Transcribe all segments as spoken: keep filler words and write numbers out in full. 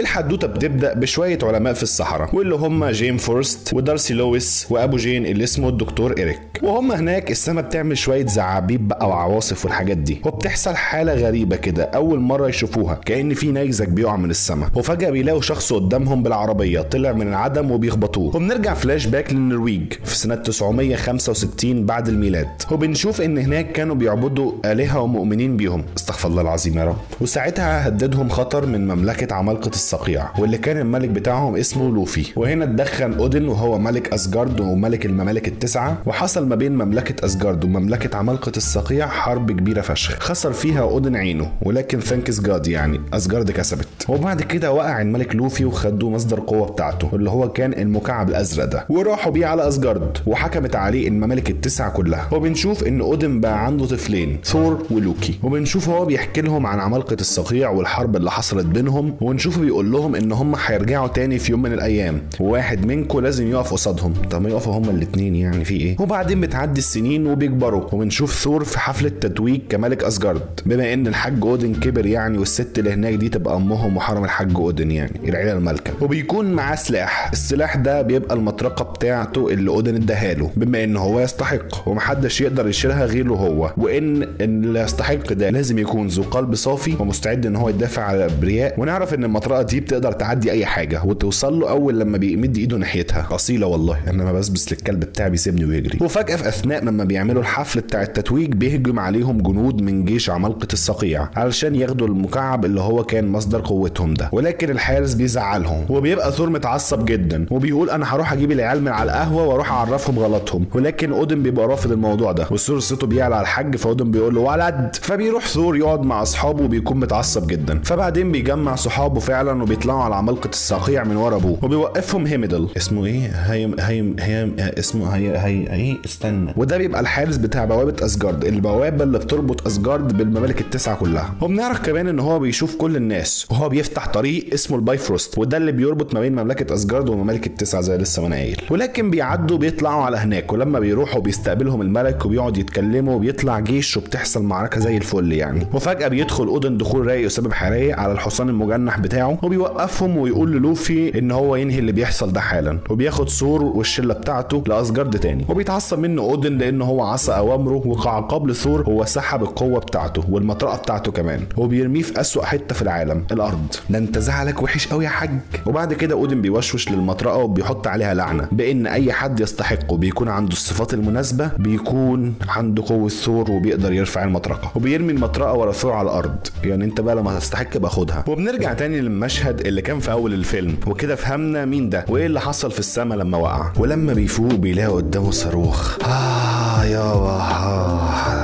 الحدوته بتبدا بشويه علماء في الصحراء واللي هم جيم فورست ودارسي لويس وابو جين اللي اسمه الدكتور إيريك، وهم هناك السما بتعمل شويه زعابيب بقى وعواصف والحاجات دي، وبتحصل حاله غريبه كده اول مره يشوفوها، كأن في نيزك بيقع من السما، وفجاه بيلاقوا شخص قدامهم بالعربيه طلع من العدم وبيخبطوه. وبنرجع فلاش باك للنرويج في سنه تسعمية خمسة وستين بعد الميلاد، وبنشوف ان هناك كانوا بيعبدوا آلهة ومؤمنين بيهم، استغفر الله العظيم يا رب، وساعتها هددهم خطر من مملكه عمالقه الصقيع واللي كان الملك بتاعهم اسمه لوفي. وهنا اتدخل اودن وهو ملك اسجارد وملك الممالك التسعه، وحصل ما بين مملكه اسجارد ومملكه عمالقه الصقيع حرب كبيره فشخ، خسر فيها اودن عينه، ولكن ثانكس جاد يعني اسجارد كسبت. وبعد كده وقع الملك لوفي وخدوا مصدر قوه بتاعته اللي هو كان المكعب الازرق ده، وراحوا بيه على اسجارد وحكمت عليه الممالك التسعه كلها. وبنشوف ان اودن بقى عنده طفلين ثور ولوكي، وبنشوف هو بيحكي لهم عن عمالقه الصقيع والحرب اللي حصلت بينهم، ونشوفه بيقول لهم ان هم هيرجعوا تاني في يوم من الايام، وواحد منكم لازم يقف قصادهم. طب ما يقفوا هما الاثنين يعني في ايه؟ وبعدين بتعدي السنين وبيكبروا، وبنشوف ثور في حفله تتويج كملك اسجارد، بما ان الحاج اودن كبر يعني، والست اللي هناك دي تبقى امهم وحرم الحاج اودن يعني العيله المالكه، وبيكون معاه سلاح، السلاح ده بيبقى المطرقه بتاعته اللي اودن اداها له بما ان هو يستحق ومحدش يقدر يشيلها غيره هو، وان اللي يستحق ده لازم يكون ذو قلب صافي ومستعد ان هو يدافع على الابرياء. ونعرف ان المطرقه دي بتقدر تعدي اي حاجه وتوصل له اول لما بيمد ايده ناحيتها، اصيله والله، انا ما بسبس للكلب بتاعي بيسيبني ويجري. وفجاه في اثناء لما بيعملوا الحفل بتاع التتويج بيهجم عليهم جنود من جيش عمالقه الصقيع علشان ياخدوا المكعب اللي هو كان مصدر قوتهم ده، ولكن الحارس بيزعلهم وبيبقى ثور متعصب جدا وبيقول انا هروح اجيب العيال من على القهوه واروح اعرفهم غلطهم، ولكن اودن بيبقى رافض الموضوع ده، وثور صوته بيعلى على الحاج فاودن بيقول له ولد، فبيروح ثور يقعد مع اصحابه وبيكون متعصب جدا. فبعدين بيجمع صحابه فعلا وبيطلعوا على عمالقه الصقيع من ورا ابوه، وبيوقفهم هيمدل اسمه ايه هيم هيم هيم اسمه هي هي ايه استنى، وده بيبقى الحارس بتاع بوابه اسجارد، البوابه اللي بتربط اسجارد بالممالك التسعه كلها. وبنعرف كمان ان هو بيشوف كل الناس وهو بيفتح طريق اسمه البايفروست، وده اللي بيربط ما بين مملكه اسجارد وممالك التسعه زي لسه ما انا قايل، ولكن بيعدوا بيطلعوا على هناك، ولما بيروحوا بيستقبلهم الملك وبيقعد يتكلموا وبيطلع جيش وبتحصل معركه زي الفل يعني. وفجاه بيدخل اودن دخول رايق وسبب حرايق على الحصان المجنح بتاعه وبيوقفهم ويقول للوفي ان هو ينهي اللي بيحصل ده حالا، وبياخد ثور والشله بتاعته لاسجارد تاني، وبيتعصب منه اودن لان هو عصى اوامره، وكعقاب لثور هو سحب القوه بتاعته والمطرقه بتاعته كمان وبيرميه في اسوأ حته في العالم، الارض. ده انت زعلك وحش قوي يا حاج. وبعد كده اودن بيوشوش للمطرقه وبيحط عليها لعنه بان اي حد يستحقه بيكون عنده الصفات المناسبه بيكون عنده قوه ثور وبيقدر يرفع المطرقه، وبيرمي المطرقه ورا ثور على الارض، يعني انت بقى لما تستحق باخدها. وبنرجع تاني للمشهد اللي كان في اول الفيلم، وكده فهمنا مين ده وايه اللي حصل في السما لما وقع، ولما بيفوق بيلاقوا قدامه صاروخ، اه يابا آه.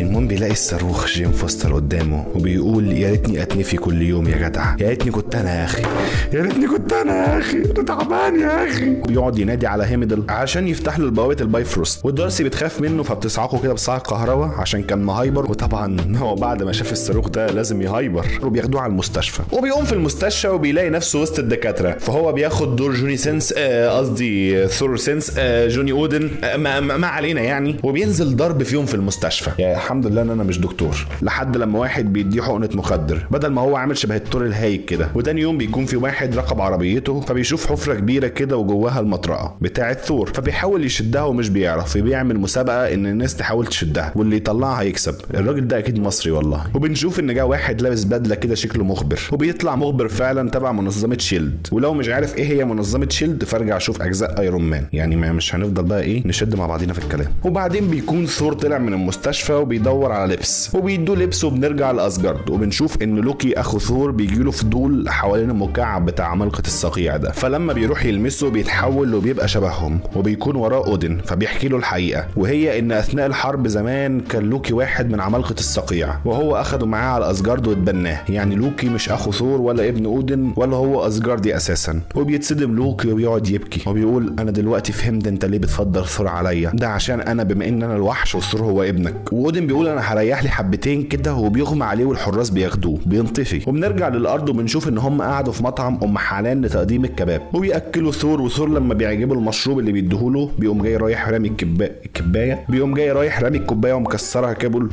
المهم بيلاقي الصاروخ جيم فوستر قدامه وبيقول يا ريتني اتنفي كل يوم يا جدع، يا ريتني كنت انا يا اخي، يا ريتني كنت انا يا اخي، انا تعبان يا اخي. وبيقعد ينادي على هيمدل عشان يفتح له بوابه البايفروست، ودارسي بتخاف منه فبتصعقه كده بصعق كهرباء عشان كان مهايبر، وطبعا هو بعد ما شاف الصاروخ ده لازم يهايبر، وبياخدوه على المستشفى. وبيقوم في المستشفى وبيلاقي نفسه وسط الدكاتره، فهو بياخد دور جوني سينس قصدي آه ثور سينس آه جوني اودن آه ما, ما علينا يعني، وبينزل ضرب فيهم في المستشفى. يعني الحمد لله ان انا مش دكتور، لحد لما واحد بيديه حقنه مخدر بدل ما هو عامل شبه الثور الهايج كده. وتاني يوم بيكون في واحد ركب عربيته فبيشوف حفره كبيره كده وجواها المطرقه بتاعه ثور، فبيحاول يشدها ومش بيعرف، فبيعمل مسابقه ان الناس تحاول تشدها واللي يطلعها هيكسب. الراجل ده اكيد مصري والله. وبنشوف ان جاء واحد لابس بدله كده شكله مخبر وبيطلع مخبر فعلا تبع منظمه شيلد، ولو مش عارف ايه هي منظمه شيلد فارجع شوف اجزاء ايرون مان، يعني ما مش هنفضل بقى ايه نشد مع بعضينا في الكلام. وبعدين بيكون ثور طلع من المستشفى وبيدور على لبس وبيدوه لبس، وبنرجع لاسجارد وبنشوف ان لوكي اخو ثور بيجيله فضول حوالين المكعب بتاع عمالقه الصقيع ده، فلما بيروح يلمسه بيتحول وبيبقى شبههم، وبيكون وراه اودن فبيحكي له الحقيقه، وهي ان اثناء الحرب زمان كان لوكي واحد من عمالقه الصقيع وهو اخده معاه على اسجارد واتبناه، يعني لوكي مش اخو ثور ولا ابن اودن ولا هو اسجاردي اساسا. وبيتصدم لوكي وبيقعد يبكي وبيقول انا دلوقتي فهمت انت ليه بتفضل ثور عليا، ده عشان انا بما ان انا الوحش وثور هو ابنك. واودن اودن بيقول انا هريح لي حبتين كده وبيغمى عليه والحراس بياخدوه بينطفي، وبنرجع للارض وبنشوف ان هم قعدوا في مطعم ام حنان لتقديم الكباب وبياكلوا ثور، وثور لما بيعجبه المشروب اللي بيديهوله بيقوم جاي رايح رامي الكبايه بيقوم جاي رايح رامي الكوبايه ومكسرها كده بيقول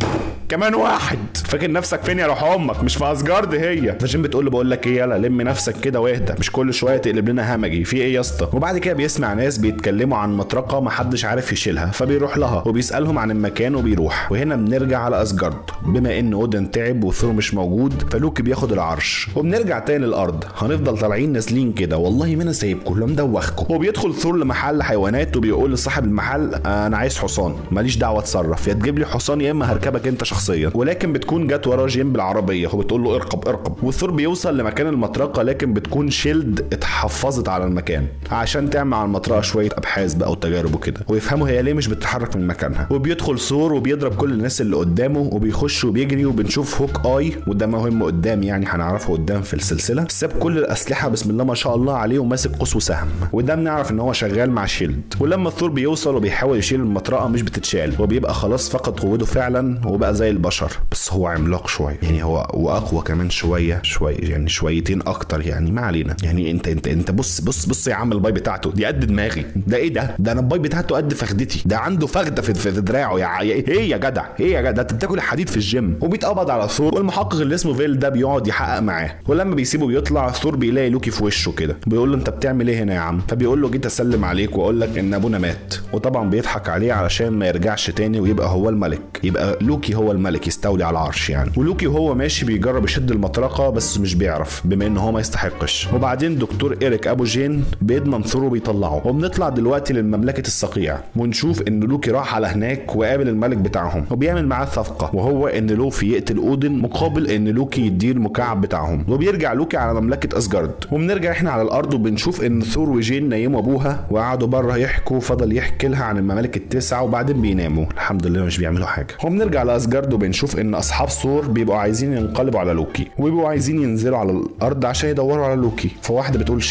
كمان واحد، فاكر نفسك فين يا روح امك، مش في اسجارد هي. فجيم بتقول له بقول لك ايه يلا لم نفسك كده واهدى، مش كل شويه تقلب لنا همجي في ايه يا اسطى. وبعد كده بيسمع ناس بيتكلموا عن مطرقه محدش عارف يشيلها فبيروح لها وبيسالهم عن المكان وبيروح، وهنا بنرجع على اسجارد بما ان اودن تعب وثور مش موجود فلوكي بياخد العرش، وبنرجع تاني للارض هنفضل طالعين نازلين كده والله ما انا سايبكم لو مدوخكم. وبيدخل ثور لمحل حيوانات وبيقول لصاحب المحل انا عايز حصان، ماليش دعوه اتصرف، يا تجيب لي حصان يا اما هركبك انت شخصيا، ولكن بتكون جت ورا جيم بالعربيه وبتقول له اركب اركب، وثور بيوصل لمكان المطرقه لكن بتكون شيلد اتحفظت على المكان عشان تعمل على المطرقه شويه ابحاث بقى وتجارب وكده ويفهموا هي ليه مش بتتحرك من مكانها. وبيدخل ثور وبيضرب كل الناس اللي قدامه وبيخش وبيجري، وبنشوف هوك اي وده مهم قدام يعني هنعرفه قدام في السلسله، ساب كل الاسلحه بسم الله ما شاء الله عليه وماسك قوس وسهم، وده بنعرف ان هو شغال مع شيلد. ولما ثور بيوصل وبيحاول يشيل المطرقه مش بتتشال وبيبقى خلاص فقد قوته فعلا وبقى زي البشر، بس هو عملاق شويه يعني هو واقوى كمان شويه شويه يعني شويتين اكتر يعني ما علينا. يعني انت انت انت بص بص بص يا عم الباي بتاعته دي قد دماغي، ده ايه ده؟ ده انا الباي بتاعته قد فخدتي، ده عنده فخده في دراعه يا ايه يا جدع ايه يا جدع، انت بتاكل حديد في الجيم. وبيتقبض على ثور والمحقق اللي اسمه فيل ده بيقعد يحقق معاه، ولما بيسيبه بيطلع ثور بيلاقي لوكي في وشه كده بيقول له انت بتعمل ايه هنا يا عم، فبيقول له جيت اسلم عليك واقول لك ان ابونا مات، وطبعا بيضحك عليه علشان ما يرجعش تاني ويبقى هو الملك، يبقى لوكي هو الملك يستولي على العرش يعني. ولوكي وهو ماشي بيجرب يشد المطرقه بس مش بيعرف بما ان هو ما يستحقش. وبعدين دكتور إيريك ابو جين بيضمن ثور وبيطلعه، وبنطلع دلوقتي للمملكه الصقيع ونشوف ان لوكي راح على هناك وقابل الملك بتاعهم وبيعمل معاه صفقه، وهو ان لوفي يقتل اودن مقابل ان لوكي يدير المكعب بتاعهم، وبيرجع لوكي على مملكه اسجارد. وبنرجع احنا على الارض وبنشوف ان ثور وجين نيموا ابوها وقعدوا بره يحكوا، فضل يحكي لها عن الممالك التسعه وبعدين بيناموا الحمد لله مش بيعملوا حاجه. وبنرجع لاسجارد وبنشوف ان اصحاب ثور بيبقوا عايزين ينقلبوا على لوكي وبيبقوا عايزين ينزلوا على الارض عشان يدوروا على لوكي، فواحده بتقول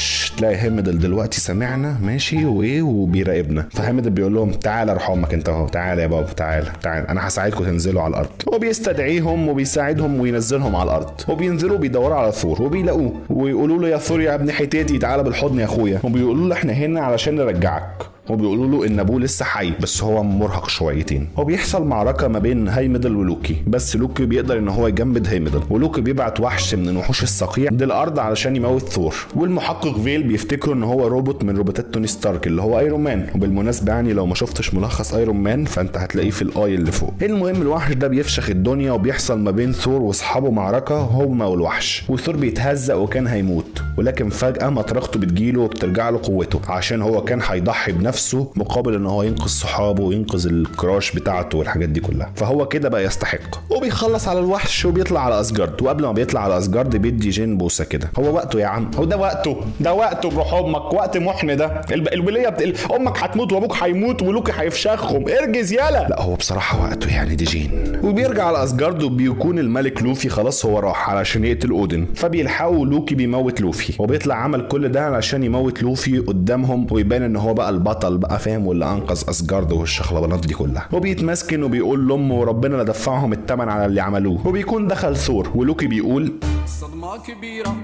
لا يا هيمدل دلوقتي سمعنا ماشي وايه وبيراقبنا، فهيمدل بيقول لهم تعالى ارحمك انت اهو، تعالى يا بابا تعالى تعالى انا هساعدكم تنزلوا على الارض، وبيستدعيهم وبيساعدهم وينزلهم على الارض، وبينزلوا بيدوروا على ثور وبيلاقوه ويقولوا له يا ثور يا ابن حتاتي تعالى بالحضن يا اخويا، وبيقولوا له احنا هنا علشان نرجعك، وبيقولوا له ان ابوه لسه حي بس هو مرهق شويتين. وبيحصل معركه ما بين هيمدل ولوكي، بس لوكي بيقدر ان هو يجمد هيمدل، ولوكي بيبعت وحش من وحوش الصقيع للارض علشان يموت ثور. والمحقق فيل بيفتكر ان هو روبوت من روبوتات توني ستارك اللي هو ايرون مان، وبالمناسبه يعني لو ما شفتش ملخص ايرون مان فانت هتلاقيه في الاي اللي فوق. المهم الوحش ده بيفشخ الدنيا وبيحصل ما بين ثور واصحابه معركه هما والوحش، وثور بيتهزق وكان هيموت، ولكن فجاه مطرقته بتجيله وبترجع له قوته عشان هو كان هيضحي بنفسه نفسه مقابل ان هو ينقذ صحابه وينقذ الكراش بتاعته والحاجات دي كلها، فهو كده بقى يستحق. وبيخلص على الوحش وبيطلع على اسجارد، وقبل ما بيطلع على اسجارد بيدي جين بوسه كده، هو وقته يا عم هو ده وقته، ده وقته بروح امك، وقت محن ده، الوليه بت... امك هتموت وابوك هيموت ولوكي هيفشخهم، ارجز يلا. لا هو بصراحه وقته يعني دي جين. وبيرجع على اسجارد وبيكون الملك لوفي خلاص هو راح علشان يقتل اودن، فبيلحقوا لوكي بيموت لوفي، وبيطلع عمل كل ده علشان يموت لوفي قدامهم ويبان ان هو بقى البطل بقى فاهم، واللي انقذ اسجارد والشخلبانات دي كلها. وبيتمسكن وبيقول لامه وربنا لا دفعهم الثمن على اللي عملوه. وبيكون دخل ثور ولوكي بيقول صدمه كبيره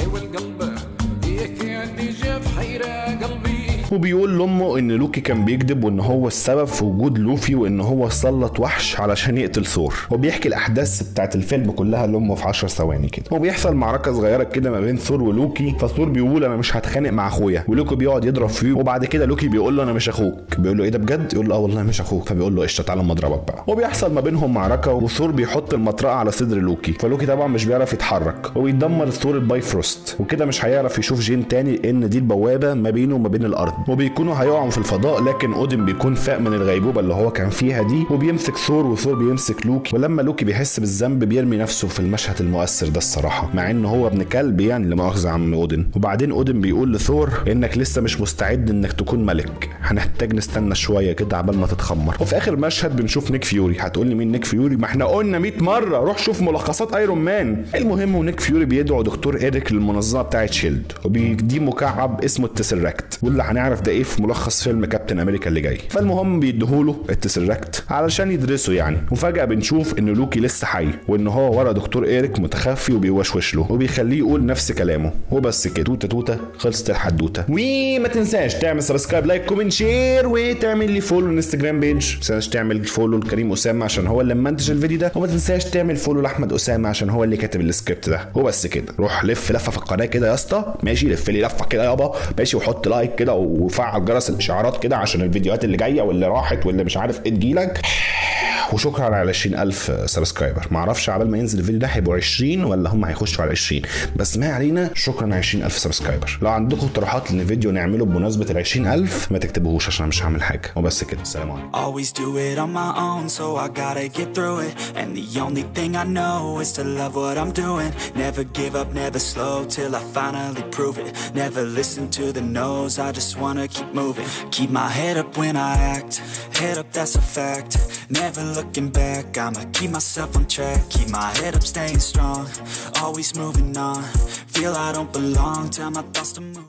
يا والقلب يكاد يجيب حيره قلبي، وبيقول لامه ان لوكي كان بيكذب وان هو السبب في وجود لوفي وان هو سلط وحش علشان يقتل ثور، وبيحكي الاحداث بتاعت الفيلم كلها لامه في عشر ثواني كده. وبيحصل معركه صغيره كده ما بين ثور ولوكي، فثور بيقول انا مش هتخانق مع اخويا، ولوكي بيقعد يضرب فيه، وبعد كده لوكي بيقول له انا مش اخوك، بيقول له ايه ده بجد؟ يقول له اه والله مش اخوك، فبيقول له قشطه تعالى اما اضربك بقى. وبيحصل ما بينهم معركه، وثور بيحط المطرقه على صدر لوكي، فلوكي طبعا مش بيعرف يتحرك، وبيدمر ثور البايفروست، وكده مش هيعرف يشوف جين تاني لان دي البوابه ما بينه وما بين الارض. وبيكونوا هيقعوا في الفضاء، لكن اودن بيكون فاق من الغيبوبه اللي هو كان فيها دي، وبيمسك ثور وثور بيمسك لوكي، ولما لوكي بيحس بالذنب بيرمي نفسه في المشهد المؤثر ده الصراحه، مع ان هو ابن كلب يعني لا مؤاخذه عم اودن. وبعدين اودن بيقول لثور انك لسه مش مستعد انك تكون ملك، هنحتاج نستنى شويه كده عبال ما تتخمر. وفي اخر مشهد بنشوف نيك فيوري. هتقول لي مين نيك فيوري؟ ما احنا قلنا مية مره روح شوف ملخصات ايرون مان. المهم ونيك فيوري بيدعو دكتور إيريك للمنظمه بتاعه شيلد، وبيديه مكعب اسمه التسراكت، واللي هنعرف ده ايه في ملخص فيلم كابتن كابتن امريكا اللي جاي. فالمهم بيديهوله التسراكت علشان يدرسه يعني. وفجاه بنشوف ان لوكي لسه حي وان هو ورا دكتور ايريك متخفي وبيوشوش له وبيخليه يقول نفس كلامه وبس كده. توته توته خلصت الحدوته. وما تنساش تعمل سبسكرايب لايك كومنت شير وتعمل لي فولو انستجرام بيج. ما تنساش تعمل فولو لكريم اسامه عشان هو اللي منتج الفيديو ده، وما تنساش تعمل فولو لاحمد اسامه عشان هو اللي كاتب السكريبت ده. وبس كده روح لف لفه في القناه كده يا اسطى ماشي، لف لي لفه كده يابا ماشي، وحط لايك كده وفعل جرس الاشعارات كده عشان الفيديوهات اللي جايه واللي راحت واللي مش عارف ايه تجيلك. وشكرا على عشرين ألف سبسكرايبر، معرفش عبال ما ينزل الفيديو ده هيبقوا عشرين ولا هم هيخشوا على عشرين، بس ما علينا. شكرا على عشرين ألف سبسكرايبر. لو عندكم اقتراحات لفيديو نعمله بمناسبه ال عشرين ألف ما تكتبوهوش عشان مش هعمل حاجه. وبس كده سلام عليكم. Never looking back, I'ma keep myself on track. Keep my head up, staying strong, always moving on. Feel I don't belong, tell my thoughts to move.